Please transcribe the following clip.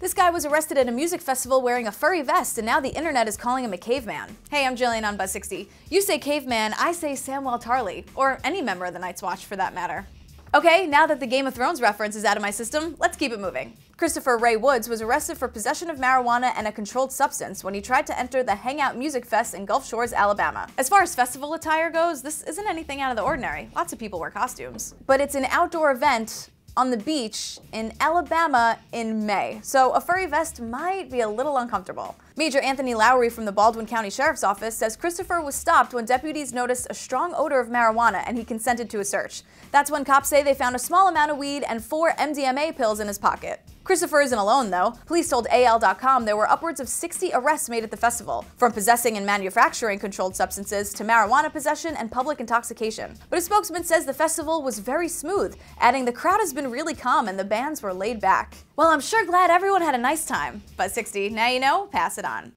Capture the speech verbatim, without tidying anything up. This guy was arrested at a music festival wearing a furry vest, and now the internet is calling him a caveman. Hey, I'm Jillian on Buzz sixty. You say caveman, I say Samwell Tarly, or any member of the Night's Watch for that matter. Okay, now that the Game of Thrones reference is out of my system, let's keep it moving. Christopher Ray Woods was arrested for possession of marijuana and a controlled substance when he tried to enter the Hangout Music Fest in Gulf Shores, Alabama. As far as festival attire goes, this isn't anything out of the ordinary. Lots of people wear costumes. But it's an outdoor event on the beach in Alabama in May, so a furry vest might be a little uncomfortable. Major Anthony Lowry from the Baldwin County Sheriff's Office says Christopher was stopped when deputies noticed a strong odor of marijuana and he consented to a search. That's when cops say they found a small amount of weed and four M D M A pills in his pocket. Christopher isn't alone, though. Police told A L dot com there were upwards of sixty arrests made at the festival, from possessing and manufacturing controlled substances to marijuana possession and public intoxication. But a spokesman says the festival was very smooth, adding the crowd has been really calm and the bands were laid back. Well, I'm sure glad everyone had a nice time. Buzz sixty, now you know, pass it on.